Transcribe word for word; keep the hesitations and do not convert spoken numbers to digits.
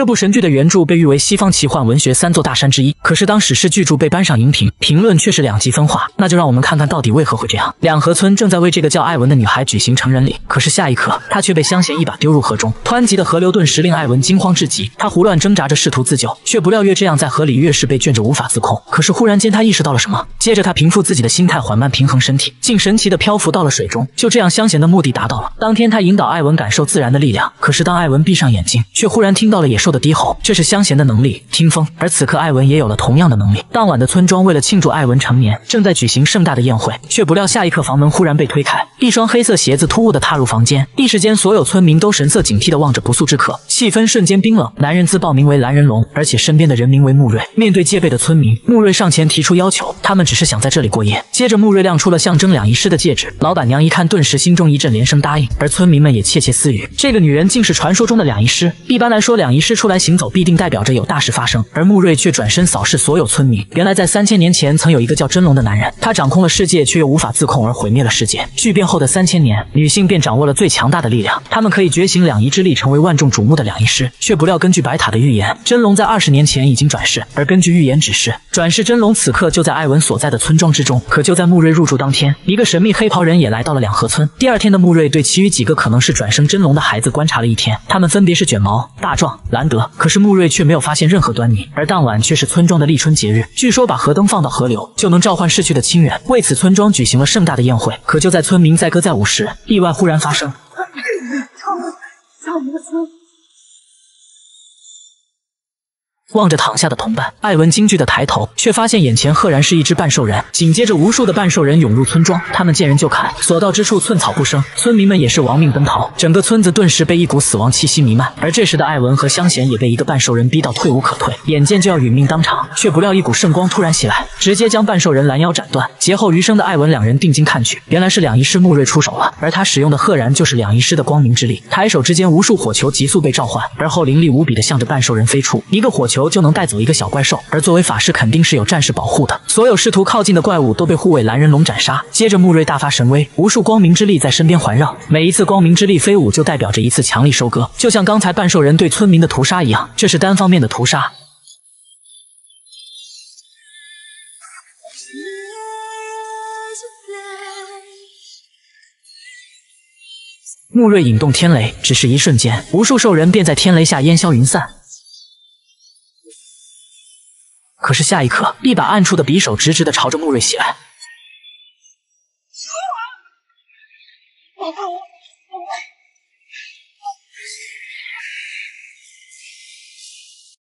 这部神剧的原著被誉为西方奇幻文学三座大山之一，可是当史诗巨著被搬上荧屏，评论却是两极分化。那就让我们看看到底为何会这样。两河村正在为这个叫艾文的女孩举行成人礼，可是下一刻，她却被香贤一把丢入河中。湍急的河流顿时令艾文惊慌至极，她胡乱挣扎着试图自救，却不料越这样在河里越是被卷着无法自控。可是忽然间，她意识到了什么，接着她平复自己的心态，缓慢平衡身体，竟神奇的漂浮到了水中。就这样，香贤的目的达到了。当天，她引导艾文感受自然的力量，可是当艾文闭上眼睛，却忽然听到了野兽的低吼，这是香贤的能力听风，而此刻艾文也有了同样的能力。当晚的村庄为了庆祝艾文成年，正在举行盛大的宴会，却不料下一刻房门忽然被推开，一双黑色鞋子突兀地踏入房间，一时间所有村民都神色警惕地望着不速之客，气氛瞬间冰冷。男人自报名为蓝人龙，而且身边的人名为穆瑞。面对戒备的村民，穆瑞上前提出要求，他们只是想在这里过夜。接着穆瑞亮出了象征两仪式的戒指，老板娘一看顿时心中一震，连声答应，而村民们也窃窃私语，这个女人竟是传说中的两仪师。一般来说，两仪师出来行走必定代表着有大事发生，而穆瑞却转身扫视所有村民。原来在三千年前曾有一个叫真龙的男人，他掌控了世界，却又无法自控而毁灭了世界。巨变后的三千年，女性便掌握了最强大的力量，她们可以觉醒两仪之力，成为万众瞩目的两仪师。却不料根据白塔的预言，真龙在二十年前已经转世，而根据预言指示，转世真龙此刻就在艾文所在的村庄之中。可就在穆瑞入住当天，一个神秘黑袍人也来到了两河村。第二天的穆瑞对其余几个可能是转生真龙的孩子观察了一天，他们分别是卷毛、大壮、兰德，可是穆瑞却没有发现任何端倪。而当晚却是村庄的立春节日，据说把河灯放到河流就能召唤逝去的亲人，为此村庄举行了盛大的宴会。可就在村民载歌载舞时，意外忽然发生。望着躺下的同伴，艾文惊惧的抬头，却发现眼前赫然是一只半兽人。紧接着，无数的半兽人涌入村庄，他们见人就砍，所到之处寸草不生，村民们也是亡命奔逃。整个村子顿时被一股死亡气息弥漫。而这时的艾文和香贤也被一个半兽人逼到退无可退，眼见就要殒命当场，却不料一股圣光突然袭来，直接将半兽人拦腰斩断。劫后余生的艾文两人定睛看去，原来是两仪师穆瑞出手了，而他使用的赫然就是两仪师的光明之力。抬手之间，无数火球急速被召唤，而后凌厉无比的向着半兽人飞出，一个火球就能带走一个小怪兽，而作为法师肯定是有战士保护的，所有试图靠近的怪物都被护卫蓝人龙斩杀。接着穆瑞大发神威，无数光明之力在身边环绕，每一次光明之力飞舞就代表着一次强力收割，就像刚才半兽人对村民的屠杀一样，这是单方面的屠杀。穆瑞引动天雷，只是一瞬间，无数兽人便在天雷下烟消云散。可是下一刻，一把暗处的匕首直直的朝着穆瑞袭来。